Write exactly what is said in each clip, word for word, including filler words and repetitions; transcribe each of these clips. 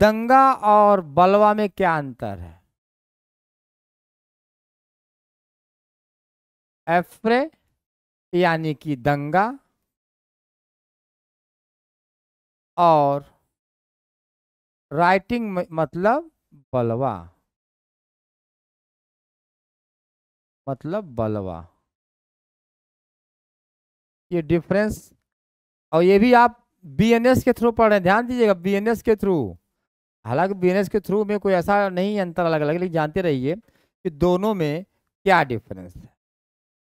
दंगा और बलवा में क्या अंतर है? एफ्रे यानी कि दंगा और राइटिंग मतलब बलवा, मतलब बलवा, ये डिफरेंस। और ये भी आप बीएनएस के थ्रू पढ़ रहे हैं, ध्यान दीजिएगा बीएनएस के थ्रू। हालांकि बीएनएस के थ्रू में कोई ऐसा नहीं अंतर अलग अलग, लेकिन जानते रहिए कि दोनों में क्या डिफरेंस है।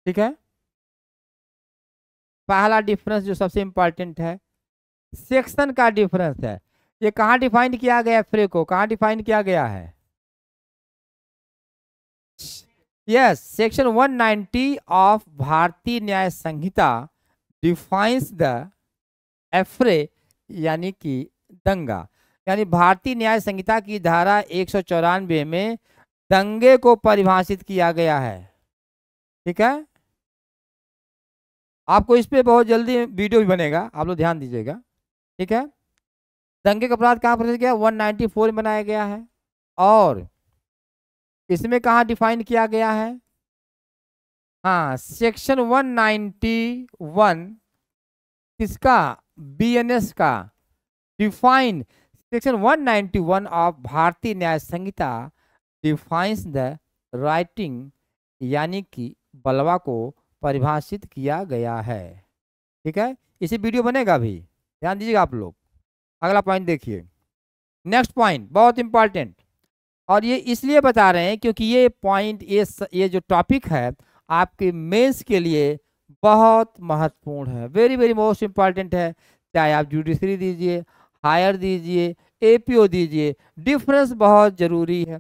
ठीक है, पहला डिफरेंस जो सबसे इम्पॉर्टेंट है सेक्शन का डिफरेंस है। ये कहाँ डिफाइन किया गया है, एफ्रे को कहाँ डिफाइन किया गया है? यस, सेक्शन एक सौ नब्बे ऑफ भारतीय न्याय संहिता डिफाइंस द एफ्रे यानी कि दंगा। यानी भारतीय न्याय संहिता की धारा एक सौ चौरानवे में दंगे को परिभाषित किया गया है। ठीक है, आपको इस पे बहुत जल्दी वीडियो भी बनेगा, आप लोग ध्यान दीजिएगा। ठीक है, दंगे का अपराध कहाँ पर गया? एक सौ चौरानवे में बनाया गया है। और इसमें कहाँ डिफाइन किया गया है? हाँ, सेक्शन एक सौ इक्यानवे किसका? बीएनएस का। डिफाइन सेक्शन एक सौ इक्यानवे ऑफ भारतीय न्याय संहिता डिफाइंस द राइटिंग यानी कि बलवा को परिभाषित किया गया है। ठीक है, इसी वीडियो बनेगा भी, ध्यान दीजिएगा आप लोग। अगला पॉइंट देखिए, नेक्स्ट पॉइंट बहुत इंपॉर्टेंट, और ये इसलिए बता रहे हैं क्योंकि ये पॉइंट ये ये जो टॉपिक है आपके मेंस के लिए बहुत महत्वपूर्ण है, वेरी वेरी मोस्ट इम्पॉर्टेंट है। चाहे आप जुडिशरी दीजिए, हायर दीजिए, एपीओ दीजिए, डिफरेंस बहुत जरूरी है।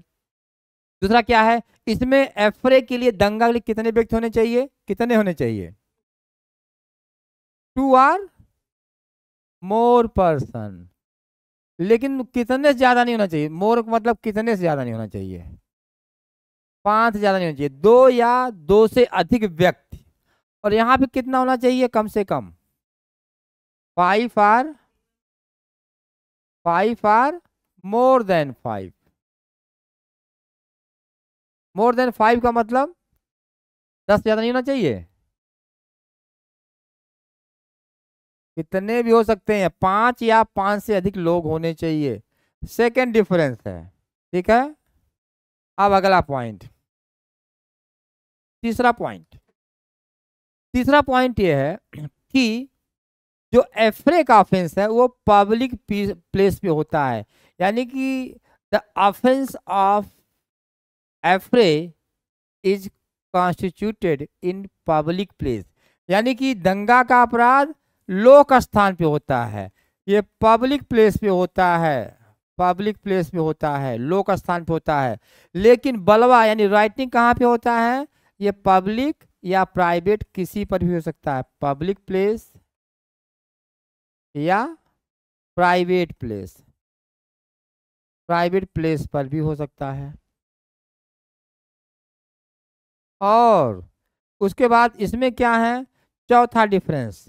दूसरा क्या है, इसमें एफ्रे के लिए दंगा के लिए कितने व्यक्ति होने चाहिए? कितने होने चाहिए? टू आर मोर पर्सन, लेकिन कितने से ज्यादा नहीं होना चाहिए। मोर मतलब कितने से ज्यादा नहीं होना चाहिए, पांच से ज्यादा नहीं होना चाहिए, दो या दो से अधिक व्यक्ति। और यहाँ पे कितना होना चाहिए? कम से कम five or five or more than five. More than five का मतलब दस से ज्यादा नहीं होना चाहिए, कितने भी हो सकते हैं, पांच या पांच से अधिक लोग होने चाहिए। सेकंड डिफरेंस है। ठीक है, अब अगला पॉइंट, तीसरा पॉइंट। तीसरा पॉइंट ये है कि जो एफ्रे का ऑफेंस है वो पब्लिक प्लेस पे होता है। यानी कि the offence of affray is constituted in public place, यानी कि दंगा का अपराध लोक स्थान पे होता है, ये पब्लिक प्लेस पे होता है, पब्लिक प्लेस पे होता है, लोक स्थान पे होता है। लेकिन बलवा यानी राइटिंग कहाँ पे होता है? ये पब्लिक या प्राइवेट किसी पर भी हो सकता है, पब्लिक प्लेस या प्राइवेट प्लेस, प्राइवेट प्लेस पर भी हो सकता है। और उसके बाद इसमें क्या है? चौथा डिफरेंस,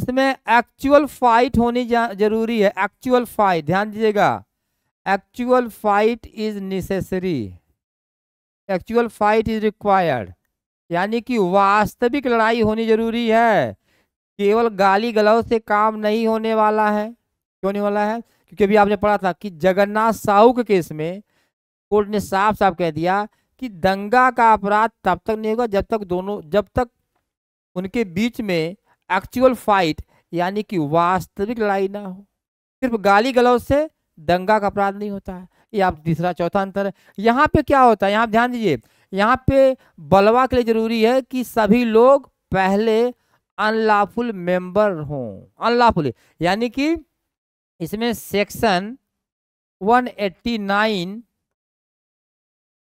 इसमें एक्चुअल फाइट होनी जरूरी है। एक्चुअल फाइट, ध्यान दीजिएगा, actual fight is necessary, actual fight is required. यानी कि वास्तविक लड़ाई होनी जरूरी है, केवल गाली गलौज से काम नहीं होने वाला है। क्यों नहीं वाला है? क्योंकि अभी आपने पढ़ा था कि जगन्नाथ साहू के केस में कोर्ट ने साफ साफ कह दिया कि दंगा का अपराध तब तक नहीं होगा जब तक दोनों जब तक उनके बीच में एक्चुअल फाइट यानी कि वास्तविक लड़ाई ना हो। सिर्फ गाली गलौज से दंगा का अपराध नहीं होता है। ये आप तीसरा चौथा अंतर है। यहाँ पे क्या होता है, यहाँ ध्यान दीजिए, यहाँ पे बलवा के लिए जरूरी है कि सभी लोग पहले अनलॉफुल मेंबर हों, अनलॉफुल। यानी कि इसमें सेक्शन एक सौ नवासी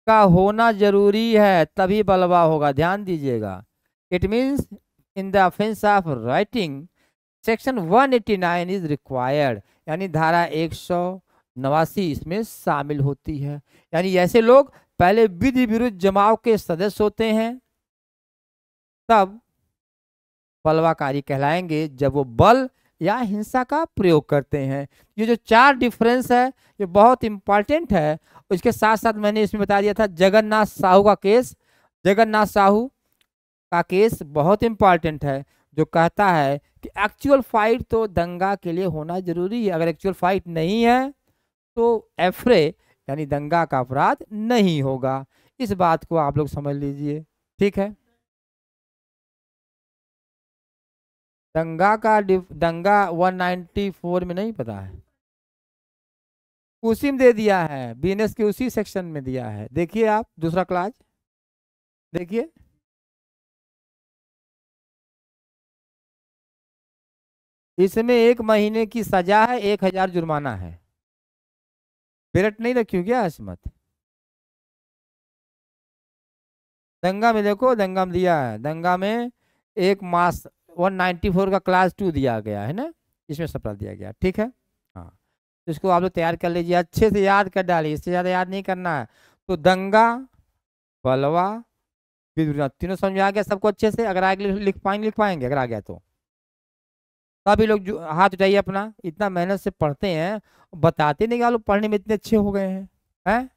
का होना जरूरी है तभी बलवा होगा, ध्यान दीजिएगा। It means in the offence of rioting section एक सौ नवासी इज रिक्वायर्ड, यानी धारा एक सौ नवासी इसमें शामिल होती है। यानी ऐसे लोग पहले विधि विरुद्ध जमाव के सदस्य होते हैं, तब बलवाकारी कहलाएंगे, जब वो बल या हिंसा का प्रयोग करते हैं। ये जो चार डिफरेंस है ये बहुत इंपॉर्टेंट है। उसके साथ साथ मैंने इसमें बता दिया था जगन्नाथ साहू का केस, जगन्नाथ साहू का केस बहुत इंपॉर्टेंट है, जो कहता है कि एक्चुअल फाइट तो दंगा के लिए होना जरूरी है, अगर एक्चुअल फाइट नहीं है तो एफरे यानी दंगा का अपराध नहीं होगा। इस बात को आप लोग समझ लीजिए, ठीक है। दंगा का दंगा एक सौ चौरानवे में नहीं पता है, उसी में दे दिया है, बीएनएस के उसी सेक्शन में दिया है। देखिए आप दूसरा क्लास देखिए, इसमें एक महीने की सजा है, एक हजार जुर्माना है। बेरट नहीं रखी क्या असमत? दंगा में देखो, दंगा में दिया है, दंगा में एक मास एक सौ चौरानवे का क्लास टू दिया गया है ना, इसमें सप्ताह दिया गया, ठीक है। हाँ, इसको आप लोग तैयार कर लीजिए, अच्छे से याद कर डालिए, इससे ज़्यादा याद नहीं करना है। तो दंगा, बलवा, विद्रोह तीनों समझ आ गया सबको अच्छे से? अगर आगे लिख पाएंगे लिख पाएंगे अगर आ गया तो सभी लोग जो हाथ उठाइए अपना। इतना मेहनत से पढ़ते हैं, बताते नहीं कि आप लोग पढ़ने में इतने अच्छे हो गए हैं। हैं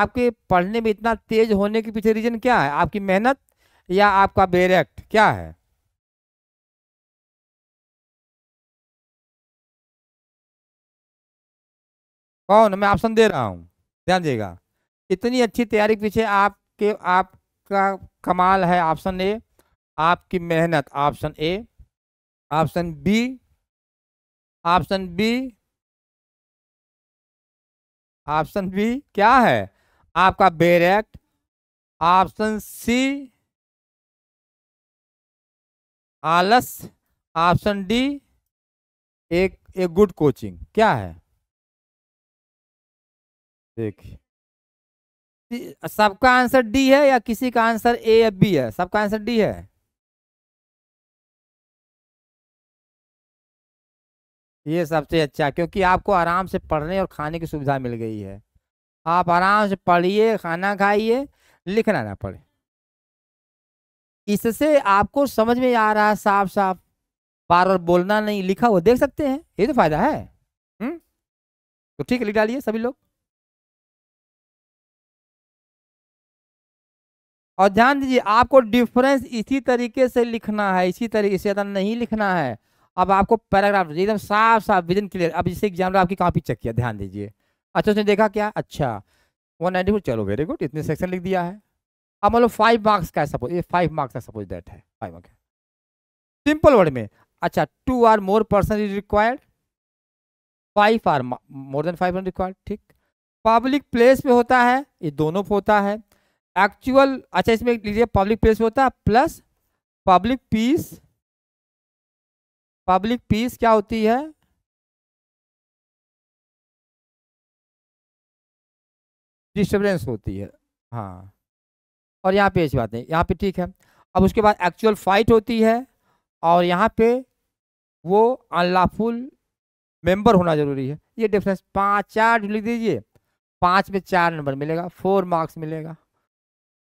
आपके पढ़ने में इतना तेज होने के पीछे रीजन क्या है? आपकी मेहनत या आपका बेरेक्ट क्या है? कौन? मैं ऑप्शन दे रहा हूँ, ध्यान देगा। इतनी अच्छी तैयारी के पीछे आपके आपका कमाल है। ऑप्शन ए आपकी मेहनत, option A, option B, option B, option B क्या है आपका बेरेक्ट, ऑप्शन सी आलस, ऑप्शन डी एक एक गुड कोचिंग। क्या है? देखिए सबका आंसर डी है या किसी का आंसर ए या बी है? सबका आंसर डी है। ये सबसे अच्छा, क्योंकि आपको आराम से पढ़ने और खाने की सुविधा मिल गई है। आप आराम से पढ़िए, खाना खाइए, लिखना ना पड़े। इससे आपको समझ में आ रहा है साफ साफ, बार बार बोलना नहीं, लिखा हुआ देख सकते हैं, ये तो फायदा है। हम्म, तो ठीक है, लिख डालिए सभी लोग। और ध्यान दीजिए, आपको डिफरेंस इसी तरीके से लिखना है, इसी तरीके से ज़्यादा नहीं लिखना है। अब आपको पैराग्राफ एकदम साफ साफ विजन क्लियर। अब जैसे एग्जाम में आपकी कॉपी चेक किया, ध्यान दीजिए, अच्छा उसने देखा क्या, अच्छा एक सौ चौरानवे, चलो वेरी गुड, इतने सेक्शन लिख दिया है। अब मान लो फाइव मार्क्स का है, सपोज ये फाइव मार्क्स का, सपोज दैट है फाइव मार्क्स, सिंपल वर्ड में, अच्छा two or more person is required, five or more than five required, ठीक। पब्लिक प्लेस पे होता है, ये दोनों पे होता है एक्चुअल, अच्छा इसमें लीजिए पब्लिक प्लेस होता है plus public peace, public peace क्या होती है? डिस्टर्बेंस होती है, हाँ, और यहाँ पे ऐसी बात नहीं, यहाँ पे ठीक है। अब उसके बाद एक्चुअल फाइट होती है, और यहाँ पे वो अनलॉफुल मेंबर होना जरूरी है। ये डिफरेंस पाँच चार लिख दीजिए, पाँच में चार नंबर मिलेगा, फोर मार्क्स मिलेगा।